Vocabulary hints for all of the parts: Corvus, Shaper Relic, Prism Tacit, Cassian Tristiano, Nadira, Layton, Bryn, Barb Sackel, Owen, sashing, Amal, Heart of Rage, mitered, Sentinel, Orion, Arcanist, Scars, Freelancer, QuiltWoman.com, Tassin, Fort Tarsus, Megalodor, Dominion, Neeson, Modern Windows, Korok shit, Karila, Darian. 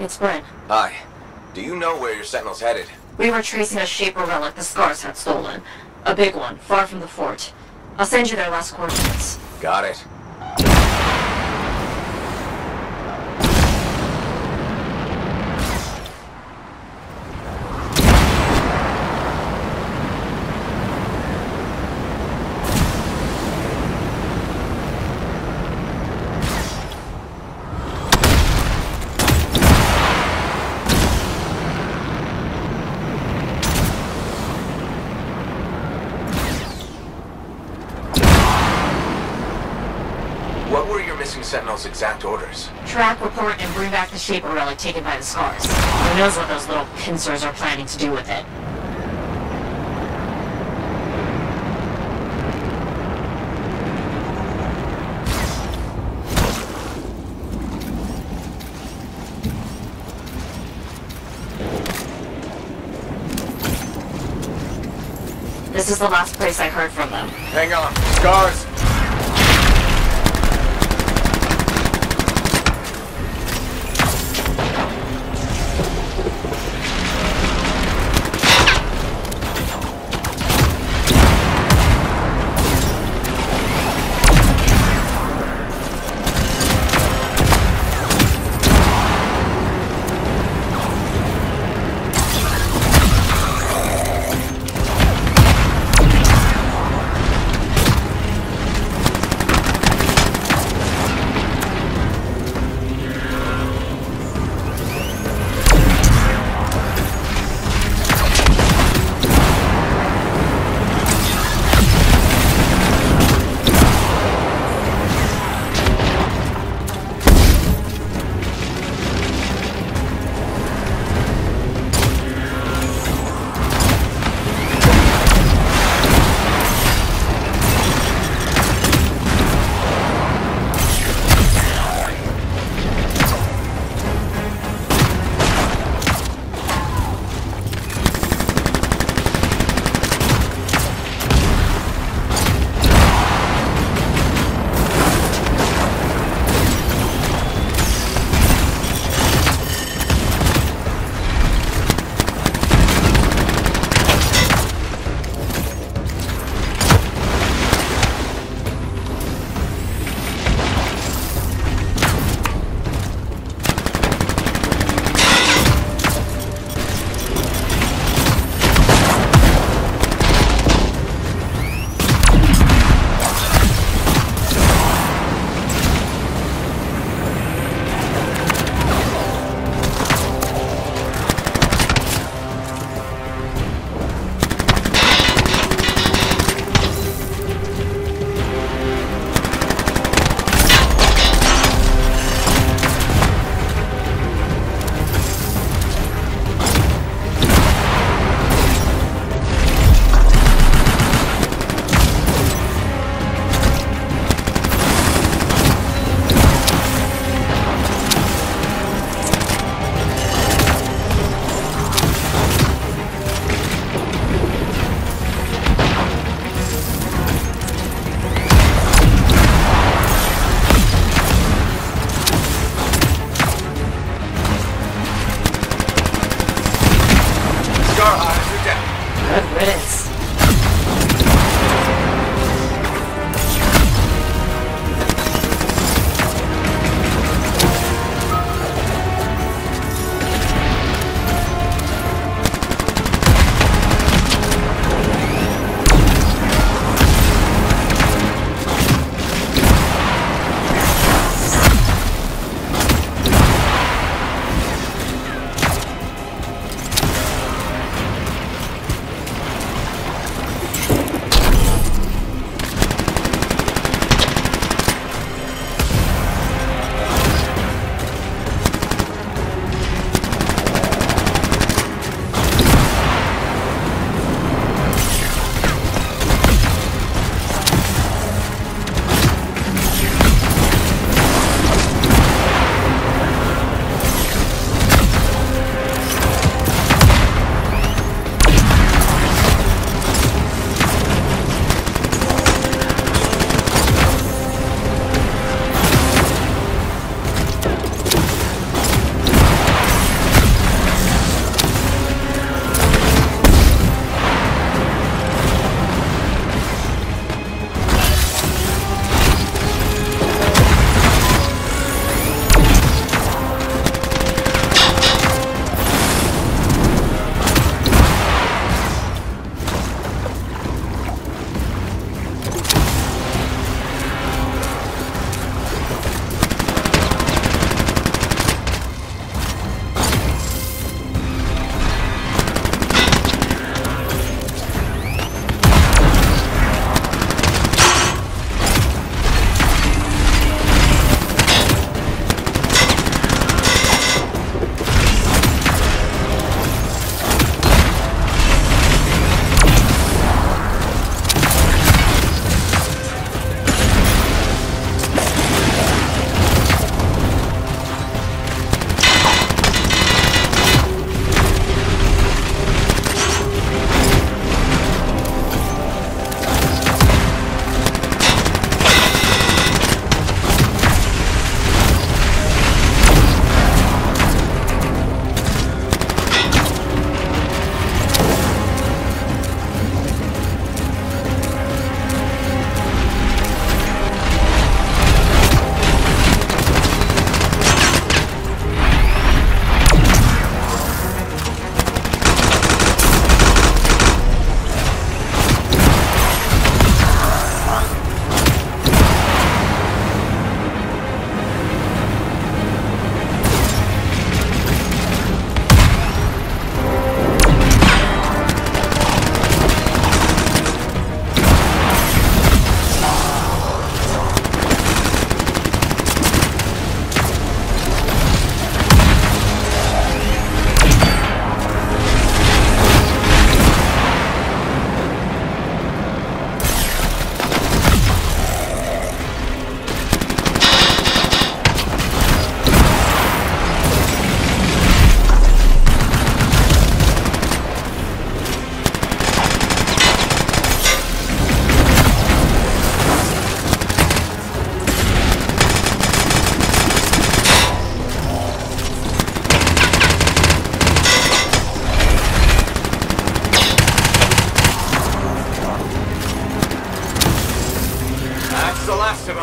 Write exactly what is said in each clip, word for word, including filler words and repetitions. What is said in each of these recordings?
It's Bryn. Hi. Do you know where your Sentinel's headed? We were tracing a Shaper Relic the Scars had stolen. A big one, far from the fort. I'll send you their last coordinates. Got it. Sentinel's exact orders. Track, report, and bring back the Shaper Relic taken by the Scars. Who knows what those little pincers are planning to do with it? This is the last place I heard from them. Hang on. Scars!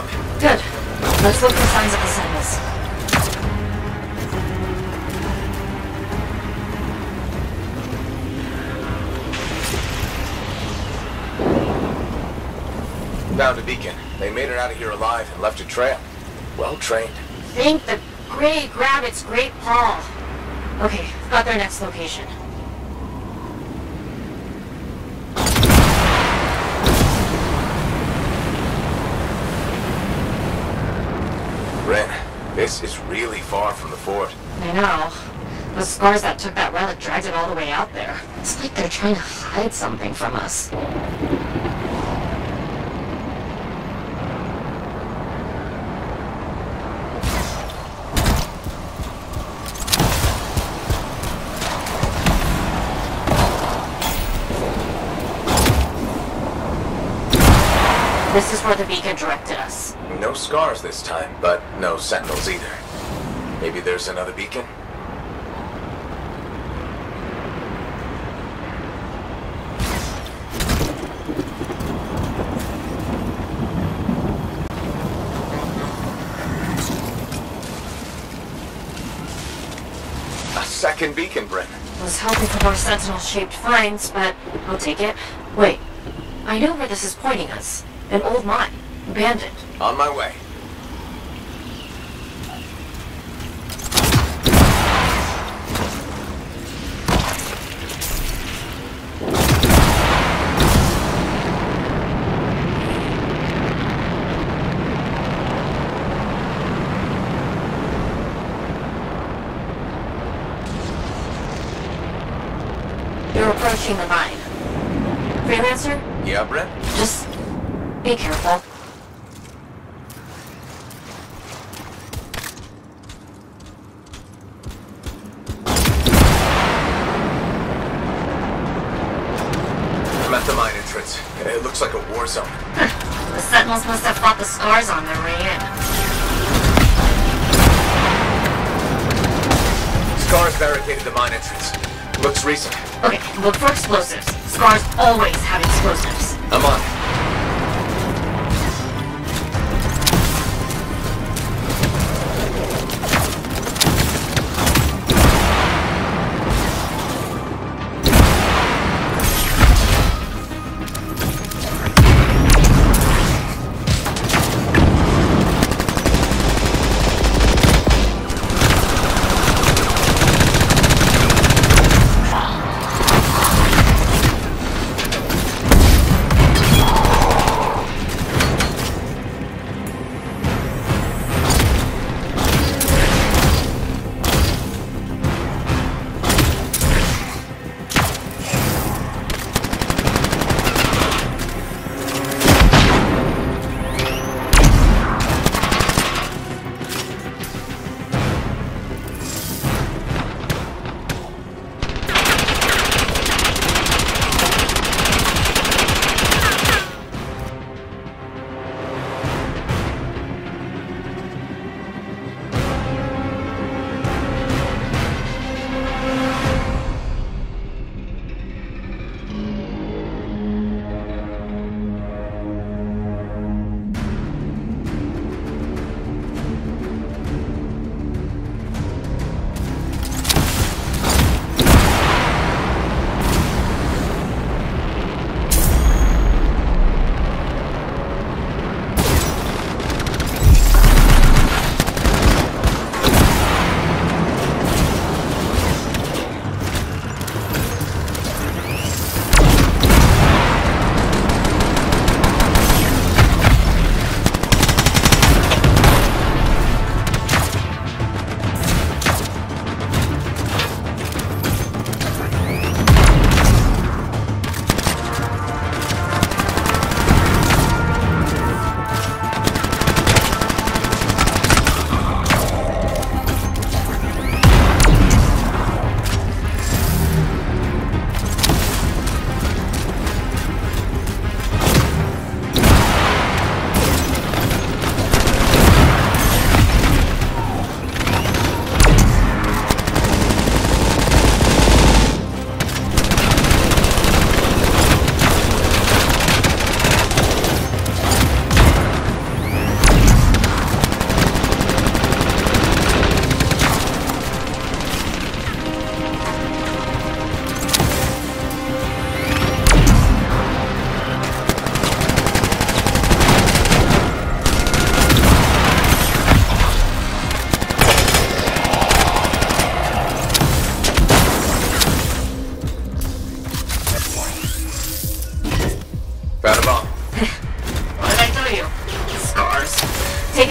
up. Good. Let's look for signs of the Sentinels. Found a beacon. They made it out of here alive and left a trail. Well trained. Think the Grey grabbed its great paw. Okay, got their next location. Bryn, this is really far from the fort. I know. Those scars that took that relic dragged it all the way out there. It's like they're trying to hide something from us. This is where the beacon directed us. No scars this time, but no sentinels either. Maybe there's another beacon? A second beacon, Bryn. I was hoping for more sentinel-shaped finds, but I'll take it. Wait, I know where this is pointing us. An old mine. Abandoned. On my way. You're approaching the mine. Freelancer? Yeah, Bryn? Just... be careful. I'm at the mine entrance. It looks like a war zone. The Sentinels must have fought the scars on their way in. Scars barricaded the mine entrance. Looks recent. Okay, look for explosives. Scars always have explosives. I'm on it.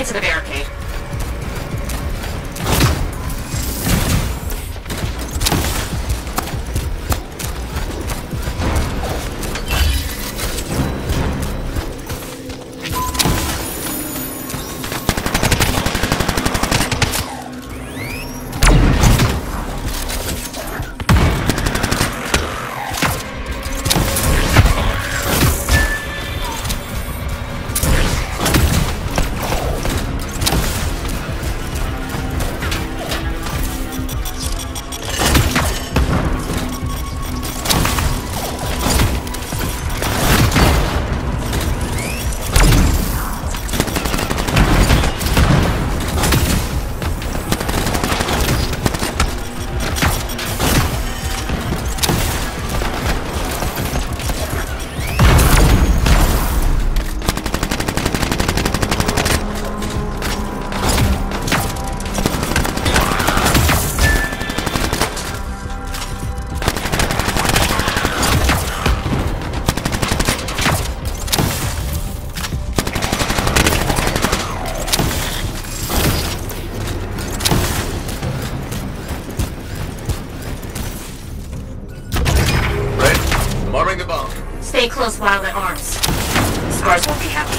Take it to the barricade. Stay close while at arms. Scars won't be happy.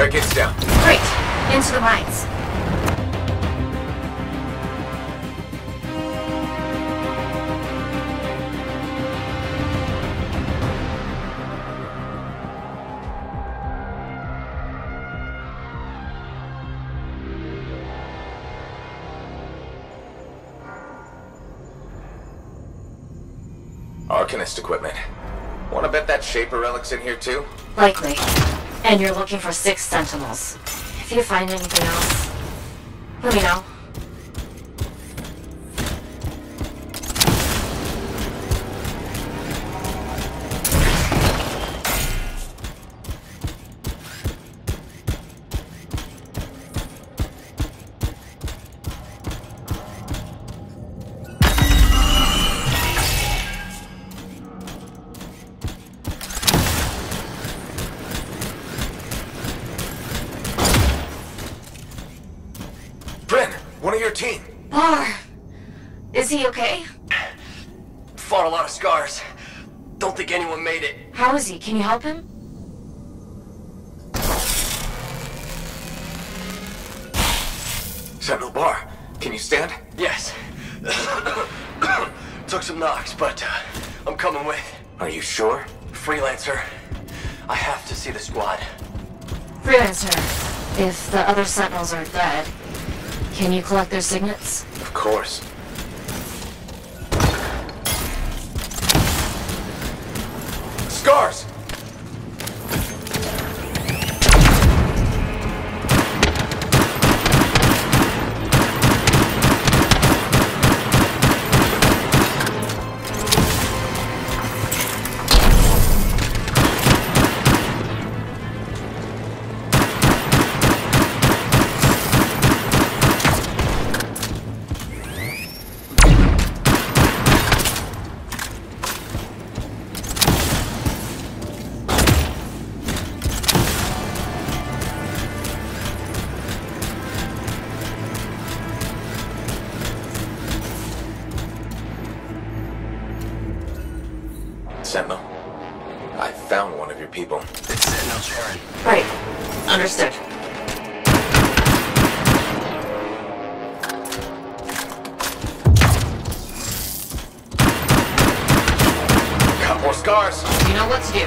Barricades down. Great. Into the mines. Arcanist equipment. Want to bet that Shaper Relic's in here too? Likely. And you're looking for six Sentinels. If you find anything else, let me know. Is he okay? Fought a lot of scars. Don't think anyone made it. How is he? Can you help him? Sentinel bar. Can you stand? Yes. Took some knocks, but uh, I'm coming with. Are you sure? Freelancer. I have to see the squad. Freelancer, if the other Sentinels are dead, can you collect their signets? Of course. Scars! Sentinel, I found one of your people. It's Sentinel, Sharon. Right. Understood. Got more scars. You know what to do.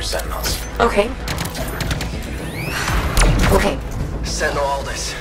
Sentinels. Okay. Okay. Sentinel all this.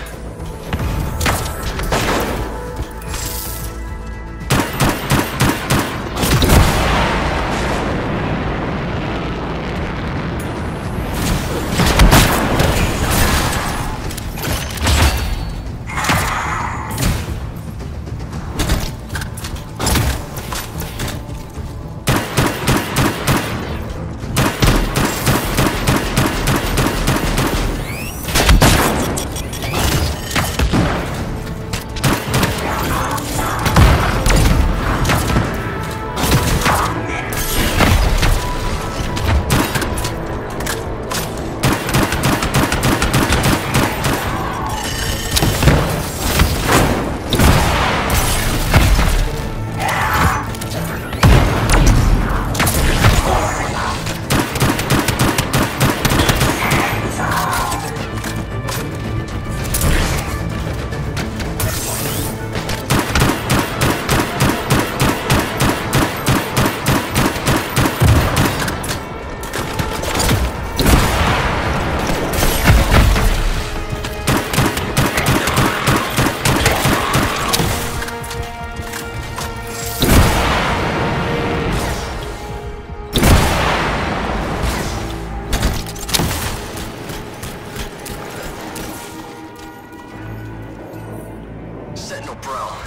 Sentinel brown.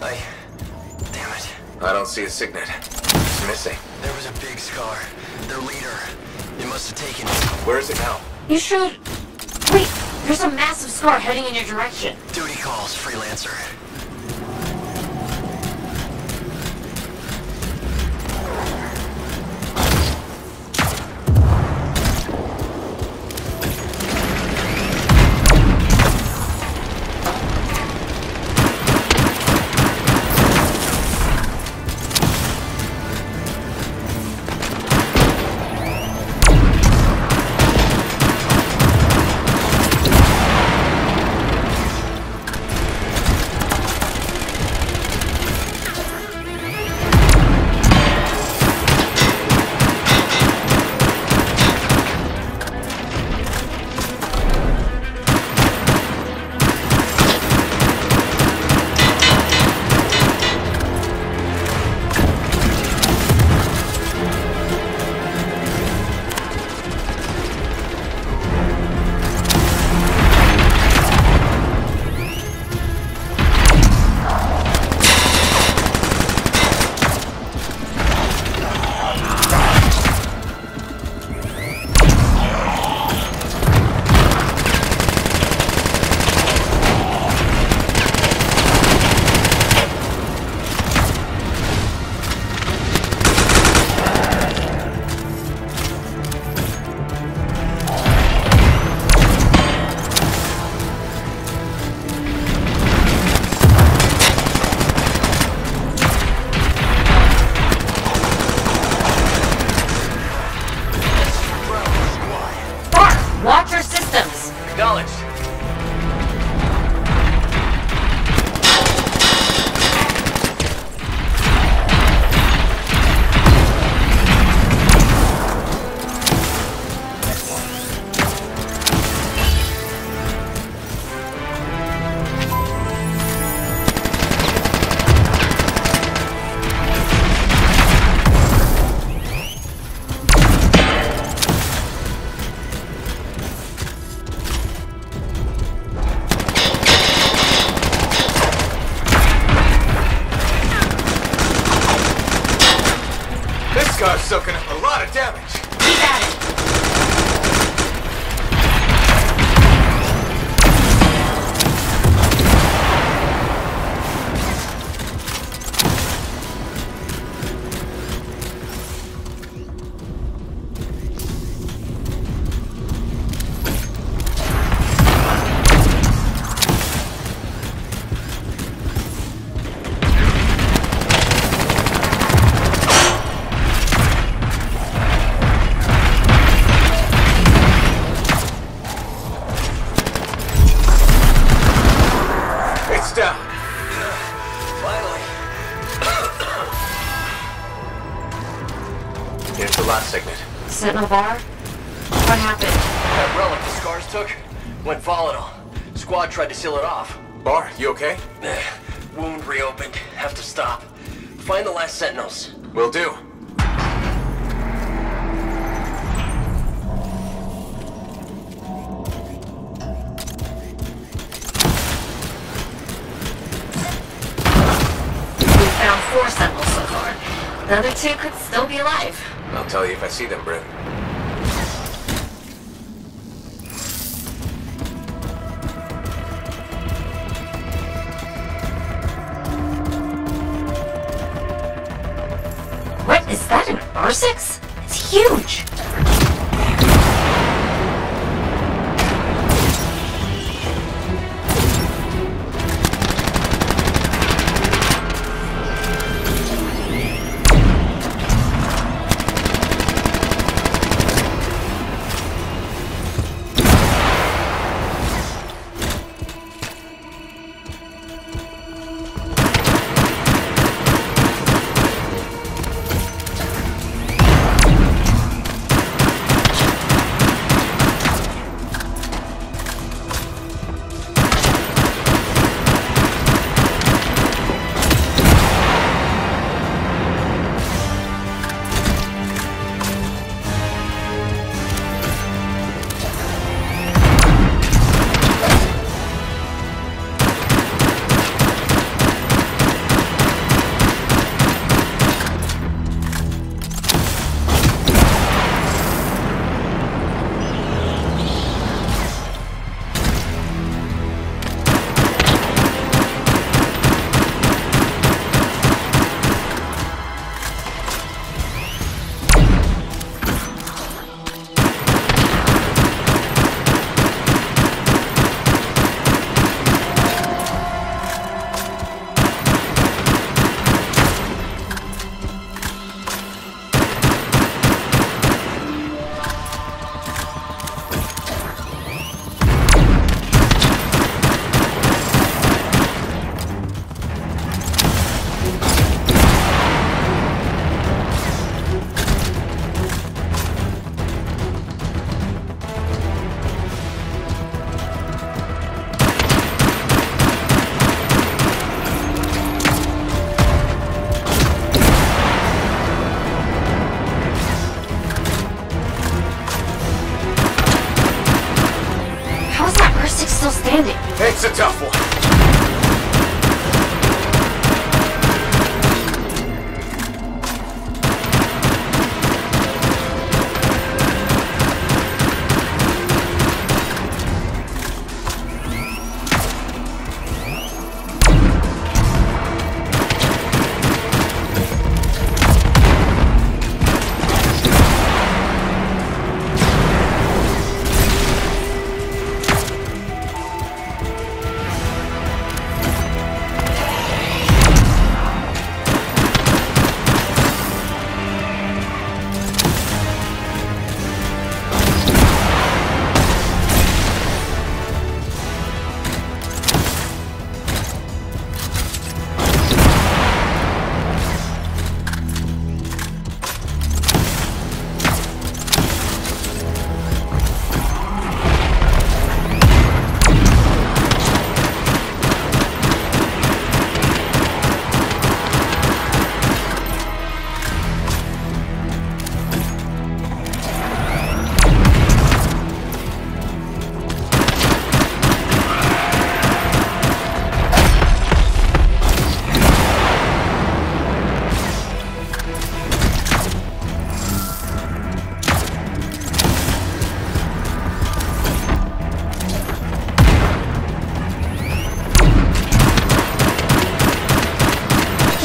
I... Damn it. I don't see a signet. It's missing. There was a big scar. Their leader. It must have taken it. Where is it now? You should... Wait, there's a massive scar heading in your direction. Duty calls, Freelancer. Sentinel bar? What happened? That relic the Scars took went volatile. Squad tried to seal it off. Bar, you okay? Wound reopened. Have to stop. Find the last Sentinels. Will do. We've found four Sentinels so far. The other two could still be alive. I'll tell you if I see them, Bryn. What is that, an R six? It's huge!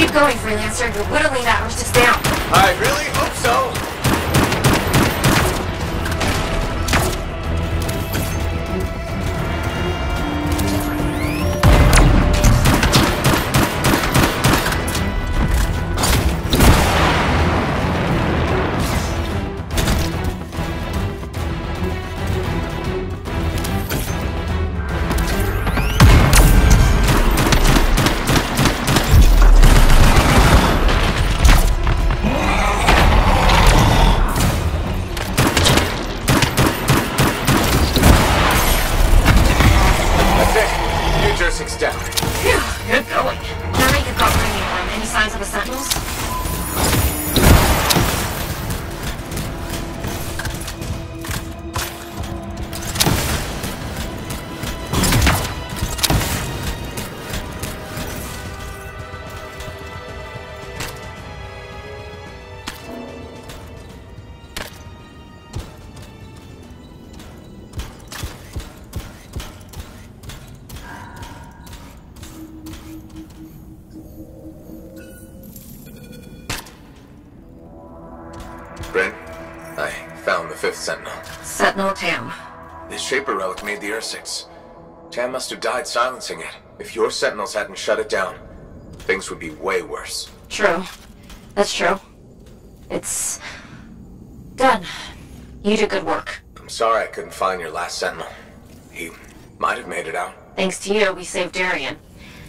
Keep going, Freelancer. You're whittling that horse's down. I really hope so. Sentinel Tam. This Shaper Relic made the Earth six. Tam must have died silencing it. If your Sentinels hadn't shut it down, things would be way worse. True. That's true. It's... done. You did good work. I'm sorry I couldn't find your last Sentinel. He might have made it out. Thanks to you, we saved Darian.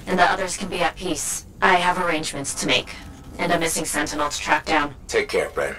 And the others can be at peace. I have arrangements to make. And a missing Sentinel to track down. Take care, Bryn.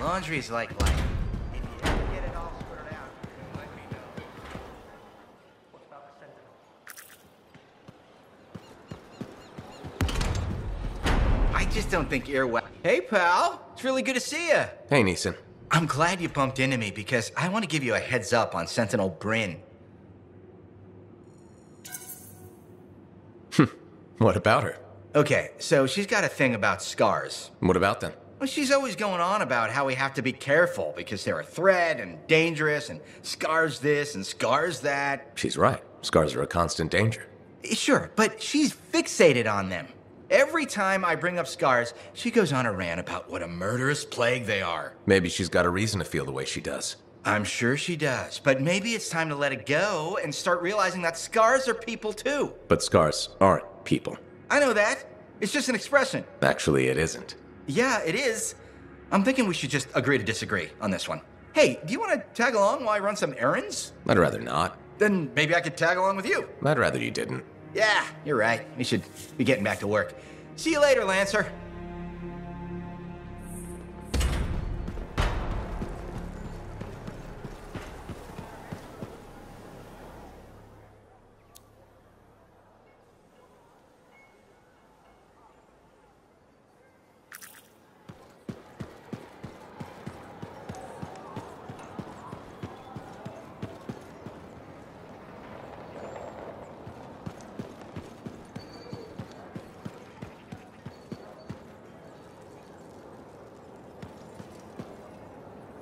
Laundry's like life. If you ever get it all squared out, let me know. What about the Sentinel? I just don't think Earwax. Hey, pal. It's really good to see you. Hey, Neeson. I'm glad you bumped into me because I want to give you a heads up on Sentinel Bryn. Hmm. What about her? Okay, so she's got a thing about scars. What about them? Well, she's always going on about how we have to be careful because they're a threat and dangerous and scars this and scars that. She's right. Scars are a constant danger. Sure, but she's fixated on them. Every time I bring up scars, she goes on a rant about what a murderous plague they are. Maybe she's got a reason to feel the way she does. I'm sure she does, but maybe it's time to let it go and start realizing that scars are people too. But scars aren't people. I know that. It's just an expression. Actually, it isn't. Yeah, it is. I'm thinking we should just agree to disagree on this one. Hey, do you want to tag along while I run some errands? I'd rather not. Then maybe I could tag along with you. I'd rather you didn't. Yeah, you're right. We should be getting back to work. See you later, Lancer.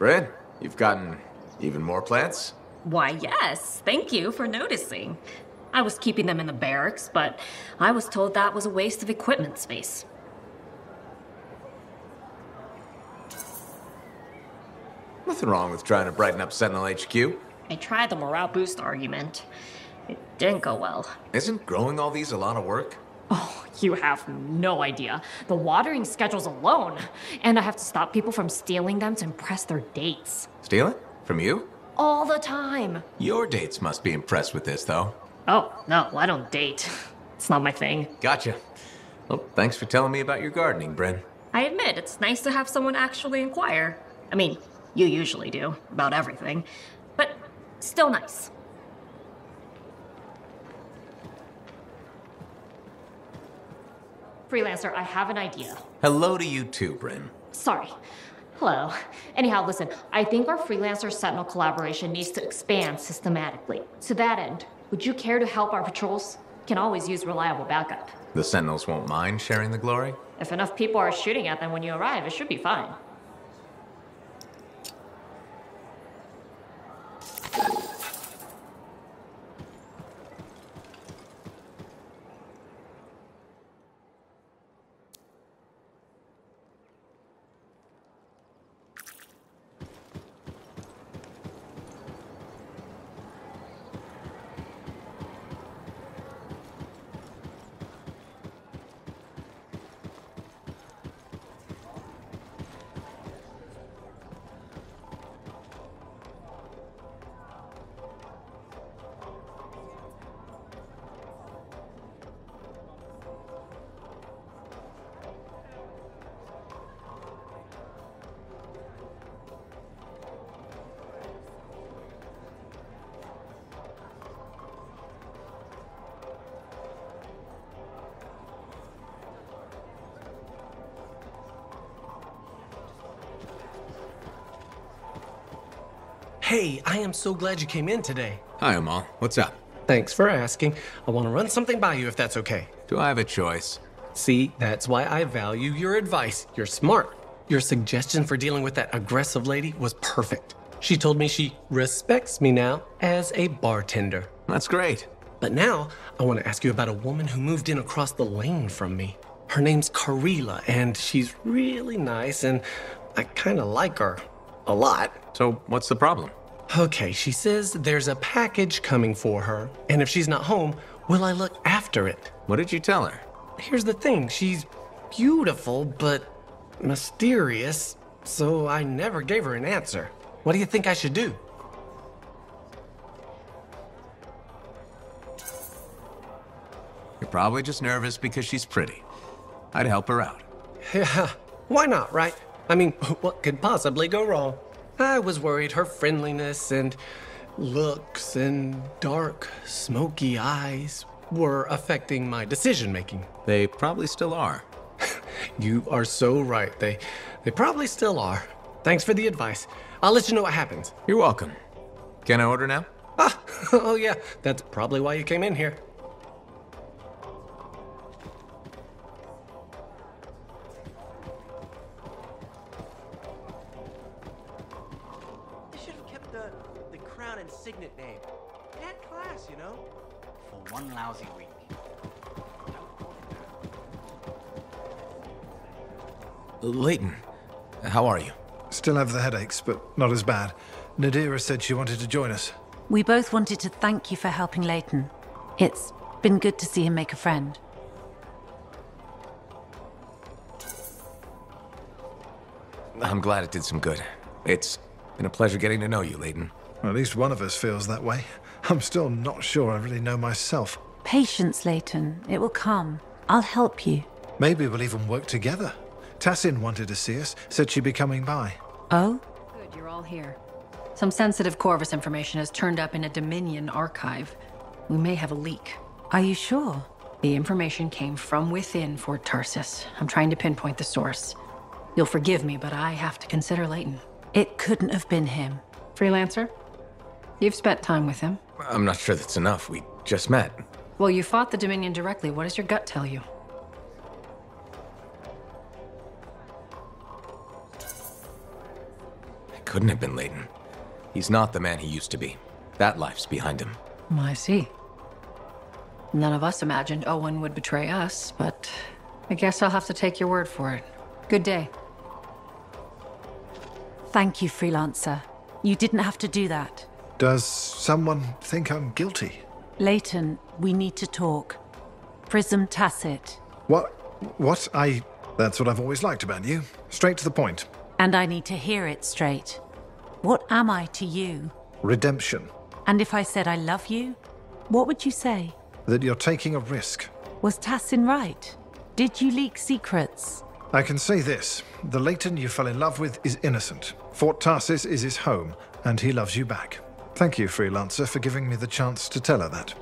Bryn, you've gotten even more plants? Why, yes. Thank you for noticing. I was keeping them in the barracks, but I was told that was a waste of equipment space. Nothing wrong with trying to brighten up Sentinel H Q. I tried the morale boost argument. It didn't go well. Isn't growing all these a lot of work? Oh, you have no idea. The watering schedule's alone. And I have to stop people from stealing them to impress their dates. Stealing? From you? All the time. Your dates must be impressed with this, though. Oh, no, I don't date. It's not my thing. Gotcha. Well, thanks for telling me about your gardening, Bryn. I admit, it's nice to have someone actually inquire. I mean, you usually do, about everything. But still nice. Freelancer, I have an idea. Hello to you too, Bryn. Sorry. Hello. Anyhow, listen, I think our Freelancer-Sentinel collaboration needs to expand systematically. To that end, would you care to help our patrols? Can always use reliable backup. The Sentinels won't mind sharing the glory? If enough people are shooting at them when you arrive, it should be fine. Hey, I am so glad you came in today. Hi, Amal. What's up? Thanks for asking. I want to run something by you if that's okay. Do I have a choice? See, that's why I value your advice. You're smart. Your suggestion for dealing with that aggressive lady was perfect. She told me she respects me now as a bartender. That's great. But now, I want to ask you about a woman who moved in across the lane from me. Her name's Karila, and she's really nice, and I kind of like her. A lot. So, what's the problem? Okay, she says there's a package coming for her, and if she's not home, will I look after it? What did you tell her? Here's the thing, she's beautiful, but mysterious, so I never gave her an answer. What do you think I should do? You're probably just nervous because she's pretty. I'd help her out. Yeah, why not, right? I mean, what could possibly go wrong? I was worried her friendliness and looks and dark, smoky eyes were affecting my decision-making. They probably still are. You are so right. They they probably still are. Thanks for the advice. I'll let you know what happens. You're welcome. Can I order now? Ah, oh yeah, that's probably why you came in here. Layton, how are you? Still have the headaches, but not as bad. Nadira said she wanted to join us. We both wanted to thank you for helping Layton. It's been good to see him make a friend. I'm glad it did some good. It's been a pleasure getting to know you, Layton. Well, at least one of us feels that way. I'm still not sure I really know myself. Patience, Layton. It will come. I'll help you. Maybe we'll even work together. Tassin wanted to see us, said she'd be coming by. Oh? Good, you're all here. Some sensitive Corvus information has turned up in a Dominion archive. We may have a leak. Are you sure? The information came from within Fort Tarsus. I'm trying to pinpoint the source. You'll forgive me, but I have to consider Layton. It couldn't have been him. Freelancer? You've spent time with him. I'm not sure that's enough. We just met. Well, you fought the Dominion directly. What does your gut tell you? couldn't have been Layton. He's not the man he used to be. That life's behind him. I see. None of us imagined Owen would betray us, but I guess I'll have to take your word for it. Good day. Thank you, Freelancer. You didn't have to do that. Does someone think I'm guilty? Layton, we need to talk. Prism Tacit. What? What? I... That's what I've always liked about you. Straight to the point. And I need to hear it straight. What am I to you? Redemption. And if I said I love you, what would you say? That you're taking a risk. Was Tassin right? Did you leak secrets? I can say this. The Layton you fell in love with is innocent. Fort Tarsus is his home, and he loves you back. Thank you, Freelancer, for giving me the chance to tell her that.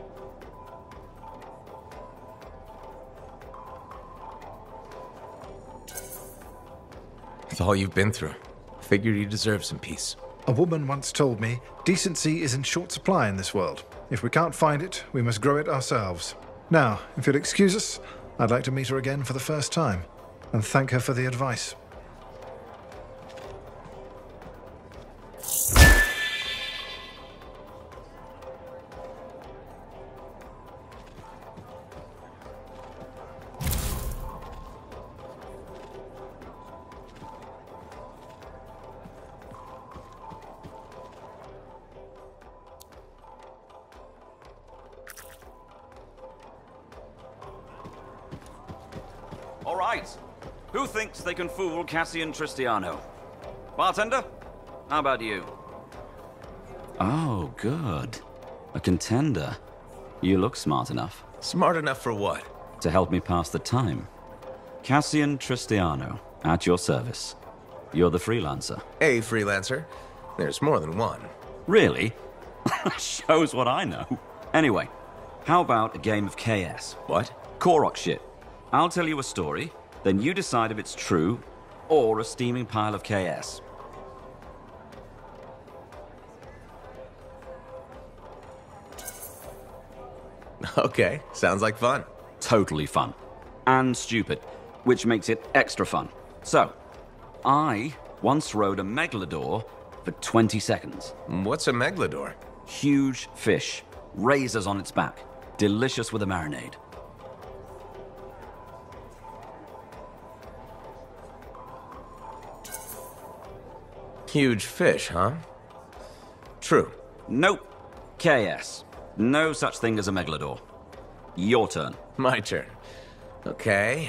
With all you've been through, I figure you deserve some peace. A woman once told me, decency is in short supply in this world. If we can't find it, we must grow it ourselves. Now, if you'll excuse us, I'd like to meet her again for the first time, and thank her for the advice. They can fool Cassian Tristiano. Bartender, how about you? Oh, good. A contender. You look smart enough. Smart enough for what? To help me pass the time. Cassian Tristiano, at your service. You're the Freelancer. A Freelancer? There's more than one. Really? Shows what I know. Anyway, how about a game of K S? What? Korok shit. I'll tell you a story. Then you decide if it's true, or a steaming pile of K S. Okay, sounds like fun. Totally fun. And stupid, which makes it extra fun. So, I once rode a Megalodor for twenty seconds. What's a Megalodor? Huge fish, razors on its back, delicious with a marinade. Huge fish, huh? True. Nope. K S. No such thing as a Megalodor. Your turn. My turn. Okay.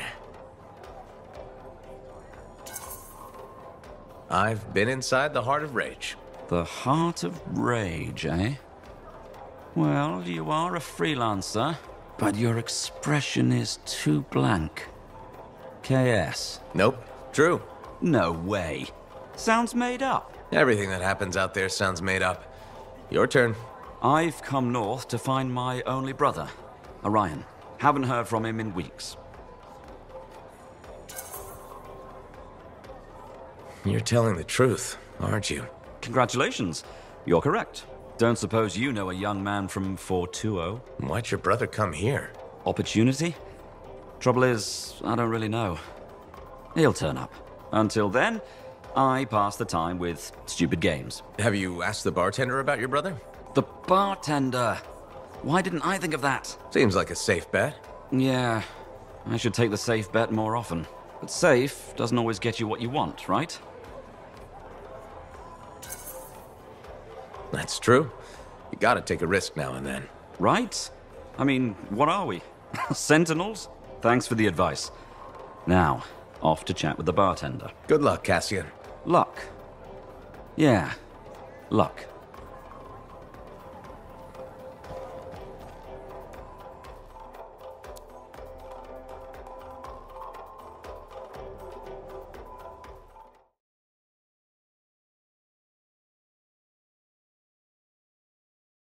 I've been inside the Heart of Rage. The Heart of Rage, eh? Well, you are a Freelancer, but your expression is too blank. K S. Nope. True. No way. Sounds made up. Everything that happens out there sounds made up. Your turn. I've come north to find my only brother, Orion. Haven't heard from him in weeks. You're telling the truth, aren't you? Congratulations. You're correct. Don't suppose you know a young man from four two zero? Why'd your brother come here? Opportunity? Trouble is, I don't really know. He'll turn up. Until then, I pass the time with stupid games. Have you asked the bartender about your brother? The bartender? Why didn't I think of that? Seems like a safe bet. Yeah, I should take the safe bet more often. But safe doesn't always get you what you want, right? That's true. You gotta take a risk now and then. Right? I mean, what are we? Sentinels? Thanks for the advice. Now, off to chat with the bartender. Good luck, Cassian. Luck. Yeah, luck.